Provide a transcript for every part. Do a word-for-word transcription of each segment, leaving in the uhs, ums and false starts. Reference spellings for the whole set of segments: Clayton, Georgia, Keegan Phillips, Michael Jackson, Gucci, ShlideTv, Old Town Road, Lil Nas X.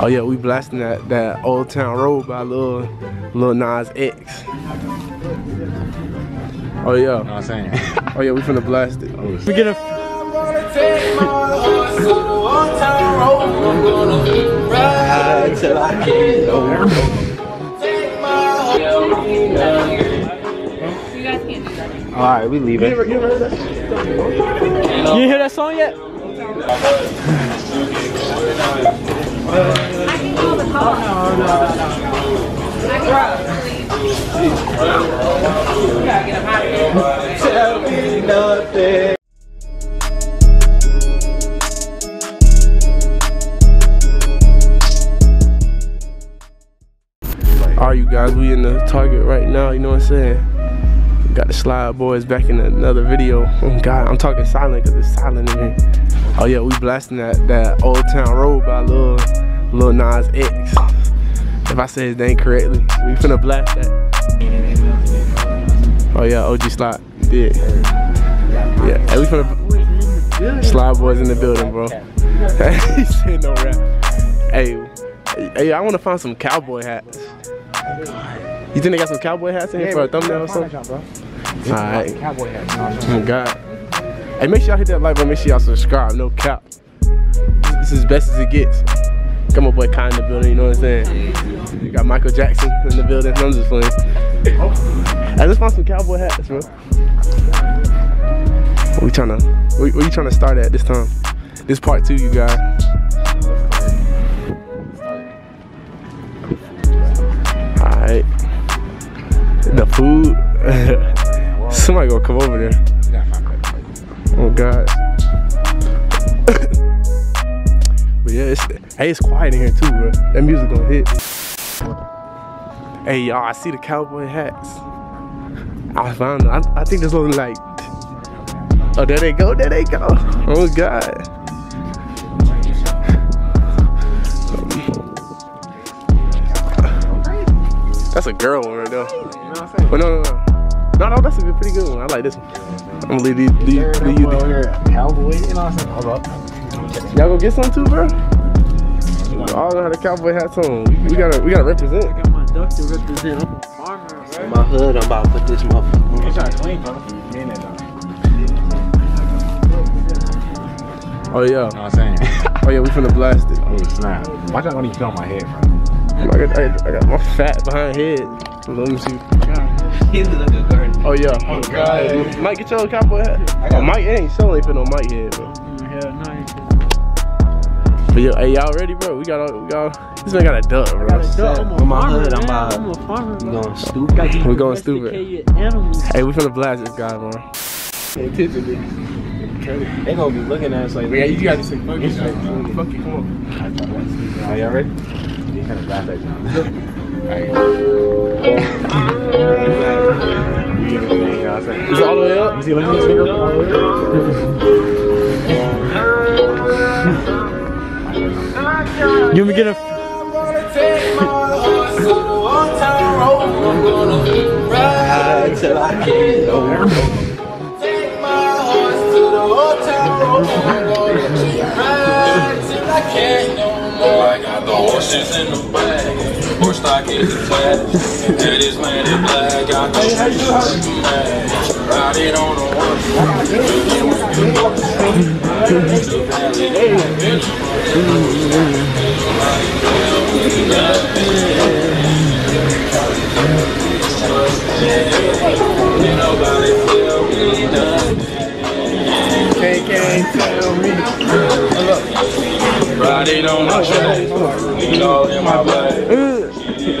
Oh yeah, we blasting that, that Old Town Road by Lil, Lil Nas X. Oh yeah. You know what I'm saying? Oh yeah, we finna blast it. Oh, we get a you guys can't do that. Alright, we leave it. You, ever, you, ever heard that? You hear that song yet? I can call the call. I can call the call. Alright, you guys, we in the Target right now, you know what I'm saying? We got the Slide Boys back in another video. Oh God, I'm talking silent because it's silent in here. Oh yeah, we blasting that, that Old Town Road by Lil, Lil Nas X. If I say his name correctly, we finna blast that. Oh yeah, O G Slide, you did. Yeah, hey, we finna Slide Boys in the building, bro. He said no rap. Hey, hey, I wanna find some cowboy hats. You think they got some cowboy hats in yeah, here for a thumbnail or something? Alright. Cowboy hats. Oh God. Hey, make sure y'all hit that like button. Make sure y'all subscribe. No cap. This is as best as it gets. Got my boy Kai in the building. You know what I'm saying? You got Michael Jackson in the building. I'm just playing. Hey, let's find some cowboy hats, bro. What we trying to? What you trying to start at this time? This part two, you guys. Right. The food. Somebody gonna come over there. Oh God. But yeah, it's, hey, it's quiet in here too, bro. That music gonna hit. Hey y'all, I see the cowboy hats. I found them. I, I think this looking like. Oh, there they go. There they go. Oh God. That's a girl one right there. You know what I'm saying? But no, no, no. No, no, that's a pretty good one. I like this one. I'm gonna leave these. Leave, leave, leave you these. Cowboy, you know what I'm saying? Hold up. Y'all gonna get some too, bro? We all know how the cowboy hats on. We gotta, we gotta represent. I got my duck to represent. I'm a farmer, right? My hood, I'm about to put this motherfucker. Get y'all clean, bro. Oh yeah. You know what I'm saying? Oh yeah, we finna blast it. Oh snap. Why y'all gonna eat on my head, bro? I got, I got my fat behind head. Let me see. He's in the good garden. Oh yeah. Oh God. Mike, get your old cowboy hat. Oh, Mike ain't selling for no Mike head, bro. Hell no, he ain't. But yo, hey, y'all ready, bro? We got, we got. This man got a duck, bro. I got a duck. I'm a farmer. I'm about. I'm a farmer. We going stupid. We going stupid. Hey, we finna blast this guy, man. They gonna be looking at us like. Yeah, you gotta say fuck it. Fuck it, come on. Are y'all ready? Kind of laugh at you. Is it all the way up? Is he looking at his finger? You want me to get a. I got the horses in the bag, horse stock is the flag, that is made in black, got the streets looking mad, riding on the horse, looking with the horse, riding to Valley, in the riding on my track, lean all in my bag,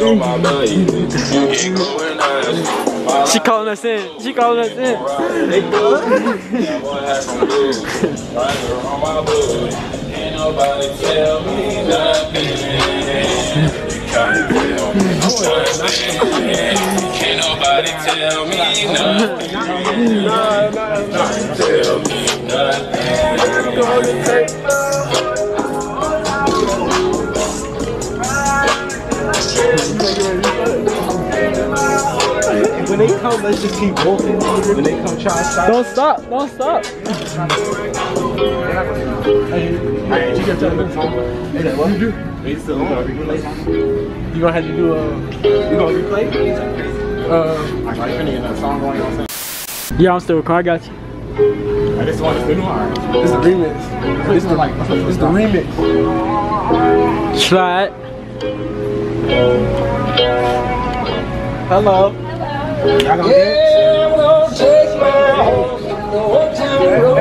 on my belly, you get going ass. She calling us in, she calling us in. Ain't nobody tell me nothing. Can't nobody tell me nothing. Tell me nothing. When they come come, let's just keep walking. When they come try to stop. Don't stop, don't stop. Hey, you can tell them what you do. We're still on. You gonna have to do a... You gonna replay? Uh... I finna get that song going on. Yeah, I'm still recording, I got you. This one is the new one. This is the remix. This is like, this is the remix. Try it. Hello. Hello. Yeah, we'll take my home from the old town road.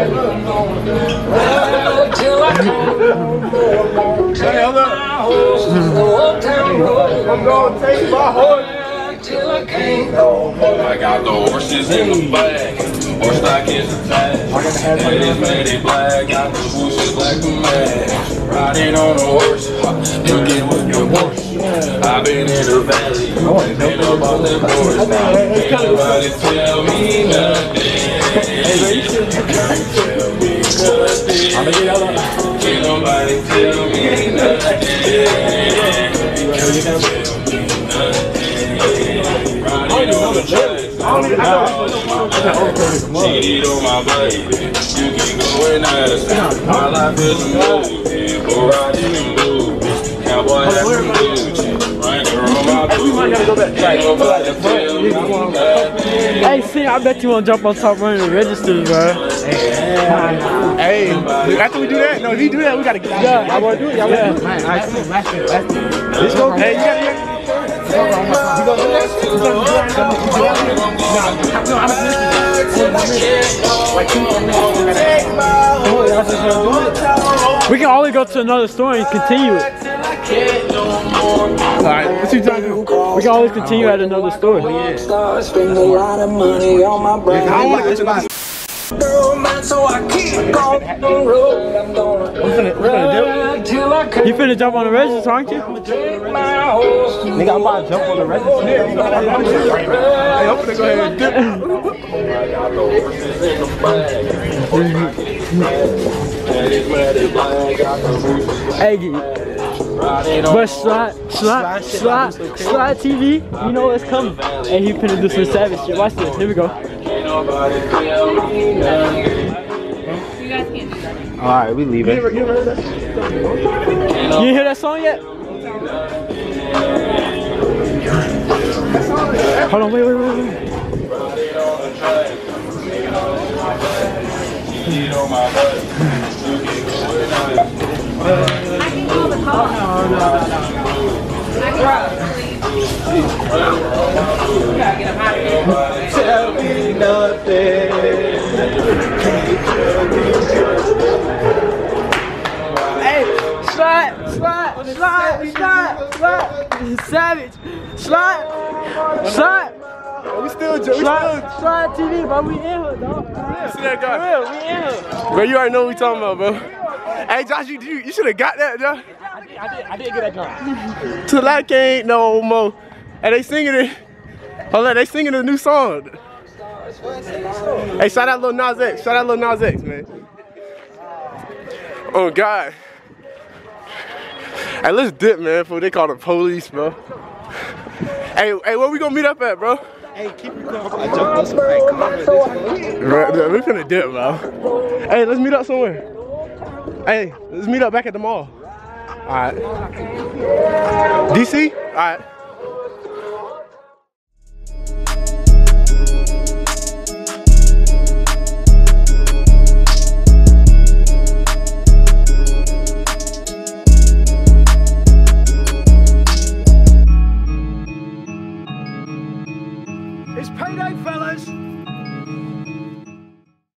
Right till I come home. Take my home from the old town road. I'm gonna take my home. Till I can't go home. I got the horses in the back, horse stock is attached. That is Lady Black, got the swooshes like a man. Riding on a horse, you get with your horse. I've been in the valley, been up on them doors. Now can't nobody tell me nothing. Can't tell me nothing. Can't nobody tell me nothing. Can't tell me nothing. I cheated on my baby. You can go and ask. My life is a movie, but riding in movies. Cowboy has some Gucci, Wrangler on my booty. Ain't nobody tell me nothing. Hey, see, I bet you won't jump on top running the registers, bro. Hey, after we do that, no, if you do that, we gotta get out. Yeah, I wanna do it. I wanna do it. Last thing, last thing, last thing. Hey, you gotta do it. You go next to the door. No, I'm listening. We can only go to another store and continue it. Alright, what you talking about? We can always continue at another store. I don't want to get to my so I keep on the road. I'm gonna do it. You finna jump on the register, aren't you? Nigga, I'm about to jump on the register. Hey, I'm finna go ahead and dip. But Slot, Slot, Slot, Slot T V, you know what's coming. And he finna do some savage shit. Watch this, here we go. Alright, we leave it. You didn't hear that song yet? Hold on, wait, wait, wait, wait. I can call the car. I can tell me nothing. Hey, slide, slide, slide, slide, slide, savage, slide, slide. We still, we still. Slide T V, bro. We in here, dog. You see that guy? For real, we in here. Bro, you already know what we talking about, bro. Hey, Josh, you you, you should have got that, Josh. I did, I did, I did get that drum. Till I can't no more. And they singing it. Hold on, they singing a new song. Hey, shout out Lil Nas X. Shout out Lil Nas X, man. Oh God. Hey, let's dip, man. For they call the police, bro. Hey, hey, where we gonna meet up at, bro? Hey, keep it going. I jumped on some right, come on. Bro, we finna dip, bro. Hey, let's meet up somewhere. Hey, let's meet up back at the mall. Alright. D C? Alright. It's payday, fellas!